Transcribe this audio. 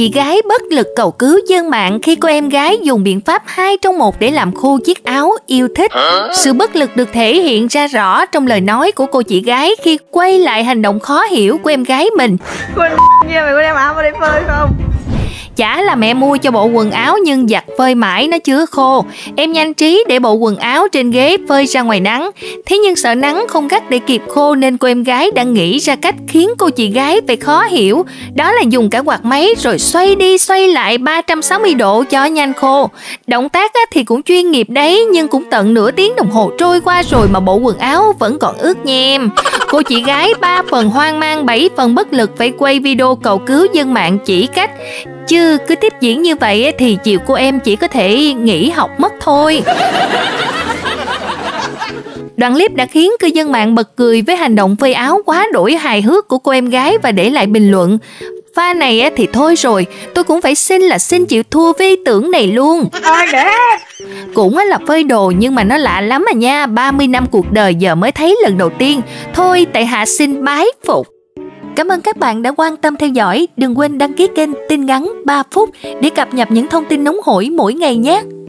Chị gái bất lực cầu cứu dân mạng khi cô em gái dùng biện pháp 2 trong 1 để làm khô chiếc áo yêu thích. Sự bất lực được thể hiện ra rõ trong lời nói của cô chị gái khi quay lại hành động khó hiểu của em gái mình. Mày có đem áo vào đây phơi không? Chả là mẹ mua cho bộ quần áo nhưng giặt phơi mãi nó chưa khô. Em nhanh trí để bộ quần áo trên ghế phơi ra ngoài nắng. Thế nhưng sợ nắng không gắt để kịp khô nên cô em gái đã nghĩ ra cách khiến cô chị gái phải khó hiểu. Đó là dùng cả quạt máy rồi xoay đi xoay lại 360 độ cho nhanh khô. Động tác thì cũng chuyên nghiệp đấy, nhưng cũng tận nửa tiếng đồng hồ trôi qua rồi mà bộ quần áo vẫn còn ướt nhem. Cô chị gái 3 phần hoang mang, 7 phần bất lực phải quay video cầu cứu dân mạng chỉ cách. Chứ cứ tiếp diễn như vậy thì chiều cô em chỉ có thể nghỉ học mất thôi. Đoạn clip đã khiến cư dân mạng bật cười với hành động phơi áo quá đổi hài hước của cô em gái và để lại bình luận: pha này thì thôi rồi, tôi cũng phải xin chịu thua với ý tưởng này luôn. Cũng là phơi đồ nhưng mà nó lạ lắm mà nha, 30 năm cuộc đời giờ mới thấy lần đầu tiên. Thôi tại hạ xin bái phục. Cảm ơn các bạn đã quan tâm theo dõi. Đừng quên đăng ký kênh Tin Ngắn 3 Phút để cập nhật những thông tin nóng hổi mỗi ngày nhé.